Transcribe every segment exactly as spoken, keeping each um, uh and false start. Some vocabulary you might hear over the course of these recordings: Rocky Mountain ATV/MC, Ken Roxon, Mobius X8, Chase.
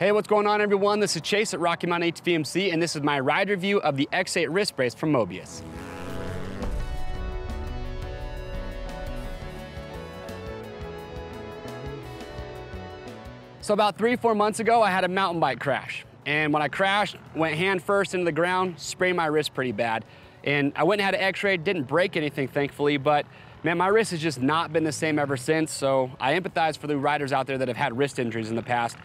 Hey, what's going on, everyone? This is Chase at Rocky Mountain A T V M C, and this is my ride review of the X eight wrist brace from Mobius. So about three, four months ago, I had a mountain bike crash. And when I crashed, went hand first into the ground, sprained my wrist pretty bad. And I went and had an x-ray, didn't break anything, thankfully, but man, my wrist has just not been the same ever since. So I empathize for the riders out there that have had wrist injuries in the past.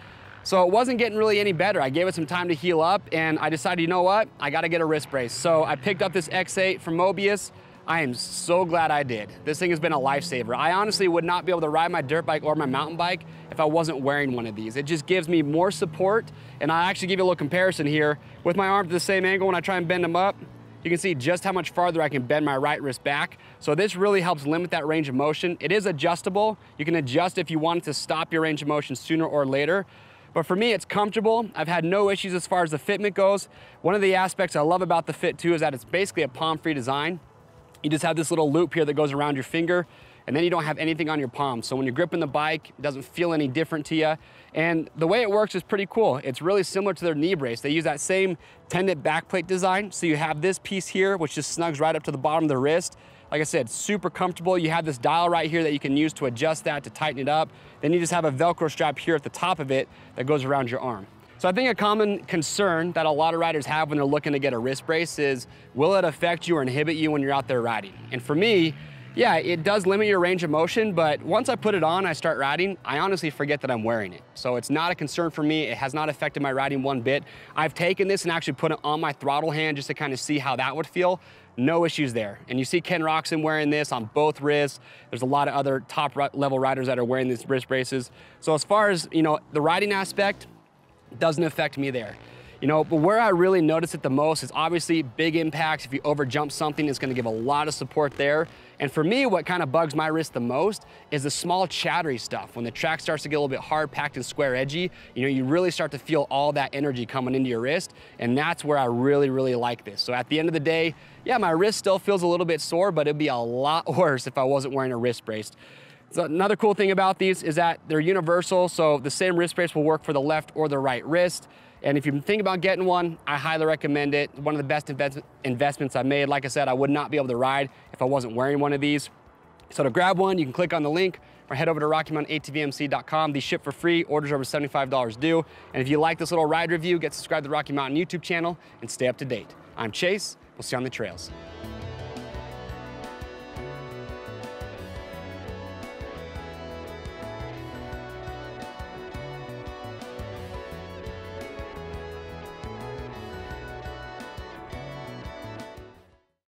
So it wasn't getting really any better. I gave it some time to heal up, and I decided, you know what? I gotta get a wrist brace. So I picked up this X eight from Mobius. I am so glad I did. This thing has been a lifesaver. I honestly would not be able to ride my dirt bike or my mountain bike if I wasn't wearing one of these. It just gives me more support, and I'll actually give you a little comparison here. With my arm to the same angle, when I try and bend them up, you can see just how much farther I can bend my right wrist back. So this really helps limit that range of motion. It is adjustable. You can adjust if you want to stop your range of motion sooner or later. But for me, it's comfortable. I've had no issues as far as the fitment goes. One of the aspects I love about the fit too is that it's basically a palm-free design. You just have this little loop here that goes around your finger, and then you don't have anything on your palm. So when you're gripping the bike, it doesn't feel any different to you. And the way it works is pretty cool. It's really similar to their knee brace. They use that same tendon backplate design. So you have this piece here, which just snugs right up to the bottom of the wrist. Like I said, super comfortable. You have this dial right here that you can use to adjust that, to tighten it up. Then you just have a Velcro strap here at the top of it that goes around your arm. So I think a common concern that a lot of riders have when they're looking to get a wrist brace is, will it affect you or inhibit you when you're out there riding? And for me, yeah, it does limit your range of motion, but once I put it on, I start riding, I honestly forget that I'm wearing it. So it's not a concern for me. It has not affected my riding one bit. I've taken this and actually put it on my throttle hand just to kind of see how that would feel. No issues there. And you see Ken Roxon wearing this on both wrists. There's a lot of other top level riders that are wearing these wrist braces. So as far as, you know, the riding aspect, doesn't affect me there. You know, but where I really notice it the most is obviously big impacts. If you over jump something, it's gonna give a lot of support there. And for me, what kind of bugs my wrist the most is the small chattery stuff. When the track starts to get a little bit hard, packed and square edgy, you know, you really start to feel all that energy coming into your wrist. And that's where I really, really like this. So at the end of the day, yeah, my wrist still feels a little bit sore, but it'd be a lot worse if I wasn't wearing a wrist brace. So another cool thing about these is that they're universal. So the same wrist brace will work for the left or the right wrist. And if you think about getting one, I highly recommend it. One of the best invest investments I made. Like I said, I would not be able to ride if I wasn't wearing one of these. So to grab one, you can click on the link or head over to Rocky Mountain A T V M C dot com. These ship for free, orders over seventy-five dollars due. And if you like this little ride review, get subscribed to the Rocky Mountain YouTube channel and stay up to date. I'm Chase, we'll see you on the trails.